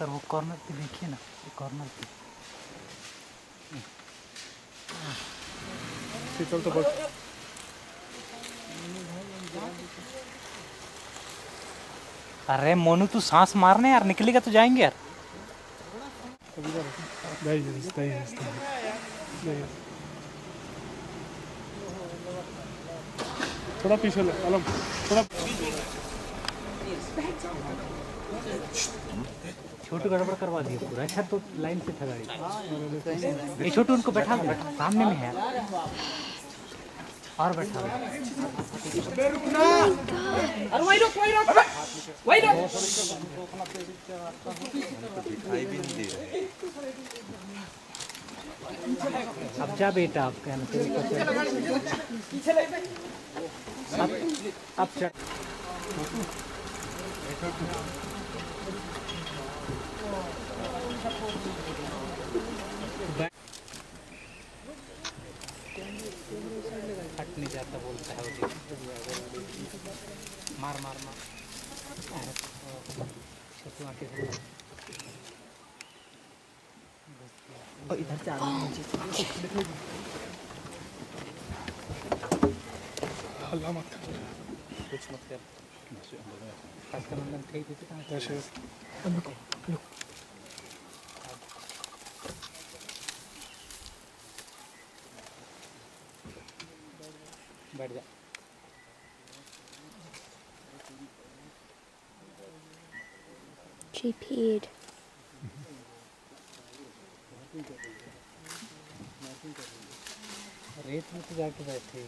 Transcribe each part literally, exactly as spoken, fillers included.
Sir वो corner पे देखिए ना, कॉर्नर पे चल तो बस अरे मोनू तू सांस मारने यार, निकलेगा तो जाएंगे यार। थोड़ा पीछे ले आलम, थोड़ा छोटू गड़बड़ करवा दिया पूरा। अच्छा तो लाइन से था गाड़ी। ये छोटू उनको बैठा दो सामने में है और बैठा दो। अब जा बेटा आप कहना अब हट नहीं जाता बोलता है वो मार मार मार और इधर से हल्ला मत कुछ मत कर बैठ जा। G P'd रेत में तो जाके बैठे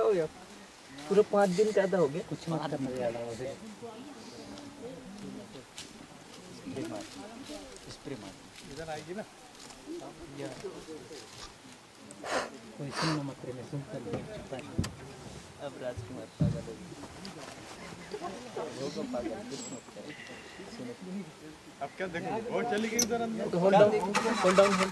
हो गया पूरा पाँच दिन ज्यादा हो गया। कुछ मत इधर आएगी ना कोई सुनना मत में सुन कर चुका है। अब राजकुमार पागल हो गया अब क्या देखो वो चली गई उधर अंदर। Hold down hold down